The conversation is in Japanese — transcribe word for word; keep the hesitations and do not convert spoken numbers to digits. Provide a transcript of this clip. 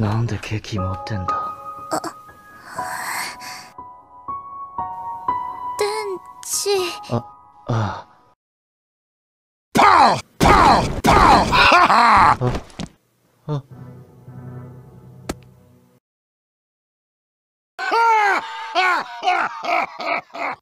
なんでケーキ持ってんだ。あっ電池。ああパーパーパーハハあっハハハハハハ